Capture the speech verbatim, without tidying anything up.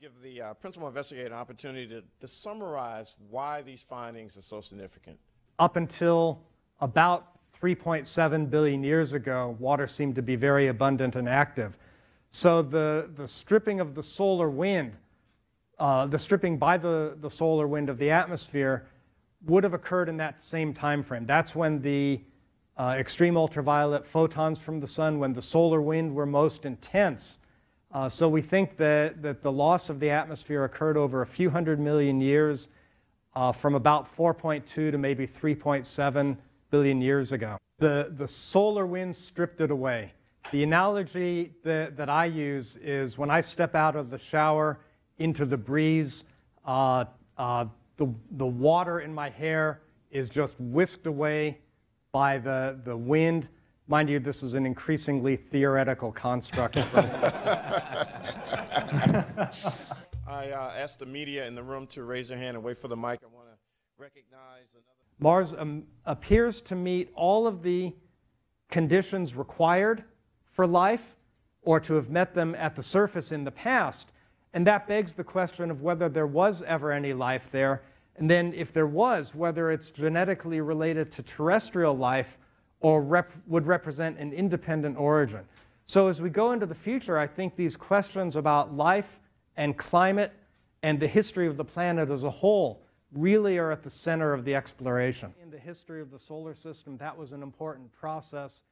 give the uh, principal investigator an opportunity to, to summarize why these findings are so significant. Up until about three point seven billion years ago, water seemed to be very abundant and active. So the, the stripping of the solar wind, uh, the stripping by the, the solar wind of the atmosphere would have occurred in that same time frame. That's when the uh, extreme ultraviolet photons from the sun, when the solar wind were most intense. Uh, so we think that, that the loss of the atmosphere occurred over a few hundred million years uh, from about four point two to maybe three point seven billion years ago. The, the solar wind stripped it away. The analogy that, that I use is when I step out of the shower into the breeze, uh, uh, the, the water in my hair is just whisked away by the, the wind. Mind you, this is an increasingly theoretical construct. I uh, asked the media in the room to raise their hand and wait for the mic. I want to recognize another. Mars um, appears to meet all of the conditions required for life, or to have met them at the surface in the past. And that begs the question of whether there was ever any life there. And then if there was, whether it's genetically related to terrestrial life or rep would represent an independent origin. So as we go into the future, I think these questions about life and climate and the history of the planet as a whole really are at the center of the exploration. In the history of the solar system, that was an important process